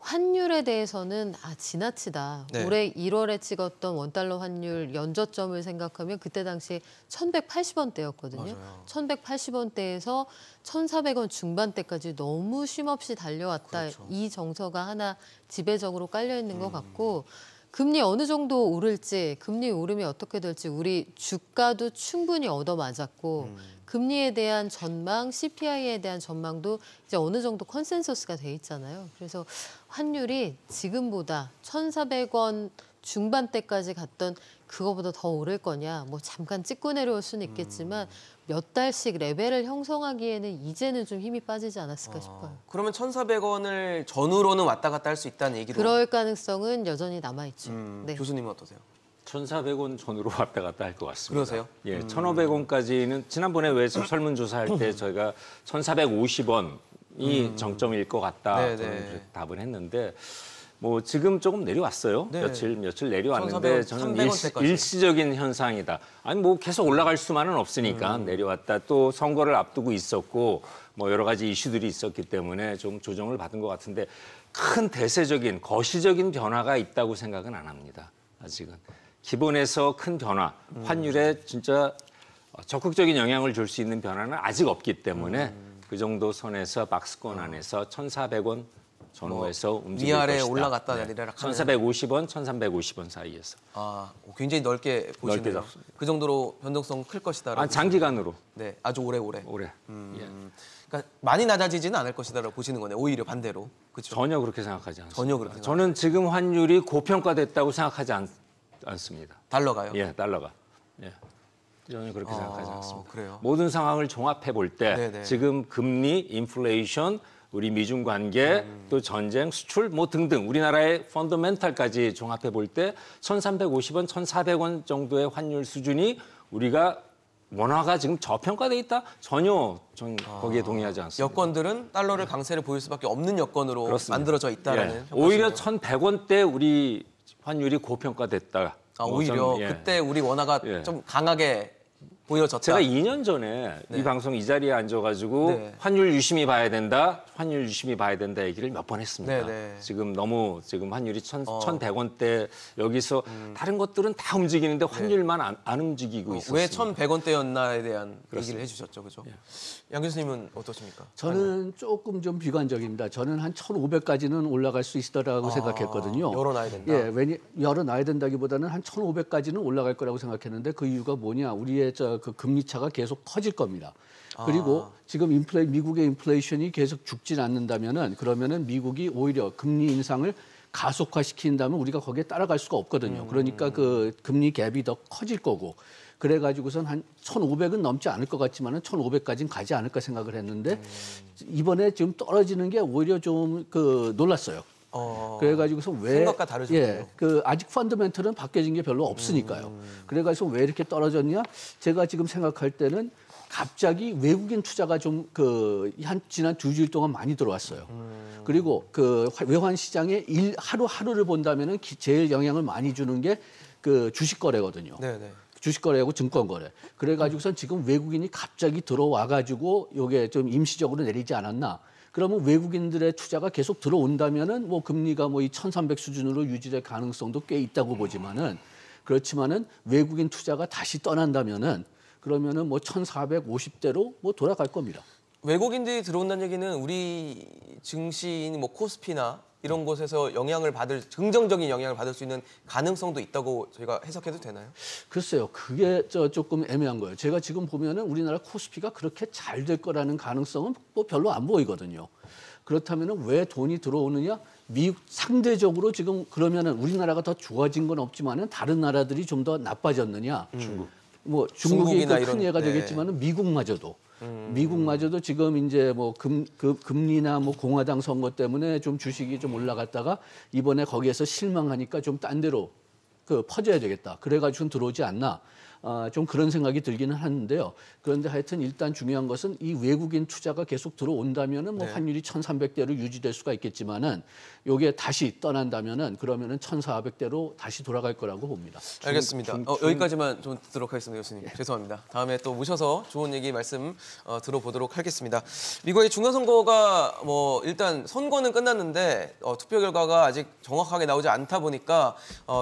환율에 대해서는 지나치다. 네. 올해 1월에 찍었던 원달러 환율 연저점을 생각하면 그때 당시 1,180원대였거든요. 맞아요. 1,180원대에서 1,400원 중반대까지 너무 쉼없이 달려왔다. 그렇죠. 이 정서가 하나 지배적으로 깔려있는 것 같고 금리 어느 정도 오를지, 금리 오름이 어떻게 될지 우리 주가도 충분히 얻어맞았고 금리에 대한 전망, CPI에 대한 전망도 이제 어느 정도 컨센서스가 돼 있잖아요. 그래서 환율이 지금보다 1,400원 중반대까지 갔던 그거보다 더 오를 거냐, 뭐 잠깐 찍고 내려올 수는 있겠지만 몇 달씩 레벨을 형성하기에는 이제는 좀 힘이 빠지지 않았을까 싶어요. 그러면 1,400원을 전후로는 왔다 갔다 할 수 있다는 얘기도? 그럴 가능성은 여전히 남아있죠. 네. 교수님은 어떠세요? 1,400원 전후로 왔다 갔다 할 것 같습니다. 그러세요? 예, 1,500원까지는 지난번에 왜 설문조사 할 때 저희가 1,450원이 정점일 것 같다 저는 그렇게 답을 했는데 뭐 지금 조금 내려왔어요. 네. 며칠 내려왔는데 1,400원, 저는 일시적인 현상이다. 아니 뭐 계속 올라갈 수만은 없으니까 내려왔다. 또 선거를 앞두고 있었고 뭐 여러 가지 이슈들이 있었기 때문에 좀 조정을 받은 것 같은데 큰 대세적인 거시적인 변화가 있다고 생각은 안 합니다. 아직은. 기본에서 큰 변화, 환율에 진짜 적극적인 영향을 줄 수 있는 변화는 아직 없기 때문에 그 정도 선에서 박스권 안에서 1,400원 전후에서 움직일 것이다. 위아래 올라갔다 내리락 하는. 1,450원, 1,350원 사이에서. 아, 굉장히 넓게 보시네요. 그 정도로 변동성 클 것이다. 장기간으로. 네, 아주 오래. 예. 그러니까 많이 낮아지지는 않을 것이다라고 보시는 거네요. 오히려 반대로. 그렇죠? 전혀 그렇게 생각하지 않습니다. 저는 지금 환율이 고평가됐다고 생각하지 않습니다. 달러가요? 예, 달러가. 예. 저는 그렇게 생각하지 않습니다. 그래요? 모든 상황을 종합해 볼 때 지금 금리, 인플레이션, 우리 미중 관계, 또 전쟁, 수출 뭐 등등 우리나라의 펀더멘탈까지 종합해 볼 때 1,350원, 1,400원 정도의 환율 수준이 우리가 원화가 지금 저평가돼 있다? 전혀 전 거기에 동의하지 않습니다. 여건들은 달러를 강세를 보일 수밖에 없는 여건으로 그렇습니다. 만들어져 있다라는 평가시네요. 오히려 1,100원대 우리 환율이 고평가됐다. 오히려 그때 우리 원화가 좀 강하게 보여졌다. 제가 2년 전에 이 방송 이 자리에 앉아가지고 환율 유심히 봐야 된다, 얘기를 몇 번 했습니다. 지금 환율이 1,100원대 여기서 다른 것들은 다 움직이는데 환율만 안 움직이고 있었어요. 왜 1,100원대였나에 대한 얘기를 해주셨죠, 그죠? 예. 양 교수님은 어떠십니까? 저는 조금 좀 비관적입니다. 저는 한 1,500까지는 올라갈 수 있다라고 생각했거든요. 열어놔야 된다. 예, 열어놔야 된다기보다는 한 1,500까지는 올라갈 거라고 생각했는데 그 이유가 뭐냐? 우리의 그 금리차가 계속 커질 겁니다. 그리고 지금 미국의 인플레이션이 계속 죽진 않는다면은 그러면은 미국이 오히려 금리 인상을 가속화시킨다면 우리가 거기에 따라갈 수가 없거든요. 그러니까 그 금리 갭이 더 커질 거고 그래가지고선 한 1,500은 넘지 않을 것 같지만은 1,500까지는 가지 않을까 생각을 했는데 이번에 지금 떨어지는 게 오히려 좀 그 놀랐어요. 그래가지고서 생각과 다르죠. 예, 그 아직 펀더멘털은 바뀌어진 게 별로 없으니까요. 그래가지고 왜 이렇게 떨어졌냐? 제가 지금 생각할 때는 갑자기 외국인 투자가 좀 지난 두 주일 동안 많이 들어왔어요. 그리고 그 외환 시장에 하루하루를 본다면은 제일 영향을 많이 주는 게 그 주식 거래거든요. 네네. 주식 거래하고 증권 거래. 그래가지고선 지금 외국인이 갑자기 들어와가지고 이게 좀 임시적으로 내리지 않았나? 그러면 외국인들의 투자가 계속 들어온다면은 뭐 금리가 뭐 이 1,300 수준으로 유지될 가능성도 꽤 있다고 보지만은 그렇지만은 외국인 투자가 다시 떠난다면은 그러면은 뭐 1,450대로 뭐 돌아갈 겁니다. 외국인들이 들어온다는 얘기는 우리 증시인 뭐 코스피나 이런 곳에서 영향을 받을, 긍정적인 영향을 받을 수 있는 가능성도 있다고 저희가 해석해도 되나요? 글쎄요. 그게 조금 애매한 거예요. 제가 지금 보면은 우리나라 코스피가 그렇게 잘 될 거라는 가능성은 뭐 별로 안 보이거든요. 그렇다면은 왜 돈이 들어오느냐? 미국 상대적으로 지금 그러면은 우리나라가 더 좋아진 건 없지만은 다른 나라들이 좀 더 나빠졌느냐? 중국. 뭐 중국이 큰 이런, 예가 되겠지만은 미국마저도. 미국마저도 지금 이제 뭐 금리나 뭐 공화당 선거 때문에 좀 주식이 좀 올라갔다가 이번에 거기에서 실망하니까 좀 딴 데로 그 퍼져야 되겠다. 그래가지고 들어오지 않나. 좀 그런 생각이 들기는 하는데요. 그런데 하여튼 일단 중요한 것은 이 외국인 투자가 계속 들어온다면은 뭐 환율이 1,300대로 유지될 수가 있겠지만은 요게 다시 떠난다면은 그러면은 1,400대로 다시 돌아갈 거라고 봅니다. 알겠습니다. 여기까지만 좀 듣도록 하겠습니다, 교수님. 예. 죄송합니다. 다음에 또 모셔서 좋은 얘기 말씀 들어보도록 하겠습니다. 미국의 중간선거가 뭐 일단 선거는 끝났는데 투표 결과가 아직 정확하게 나오지 않다 보니까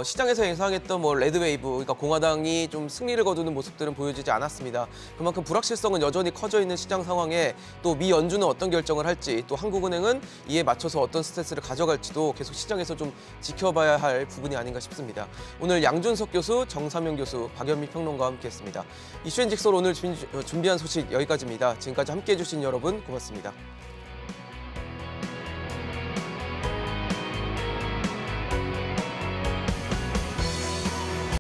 시장에서 예상했던 뭐 레드웨이브, 그러니까 공화당이 좀 승리를 거두는 모습들은 보여지지 않았습니다. 그만큼 불확실성은 여전히 커져 있는 시장 상황에 또 미 연준은 어떤 결정을 할지, 또 한국은행은 이에 맞춰서 어떤 스탠스를 가져갈지도 계속 시장에서 좀 지켜봐야 할 부분이 아닌가 싶습니다. 오늘 양준석 교수, 정삼영 교수, 박연미 평론가와 함께했습니다. 이슈앤직설 오늘 준비한 소식 여기까지입니다. 지금까지 함께해 주신 여러분 고맙습니다.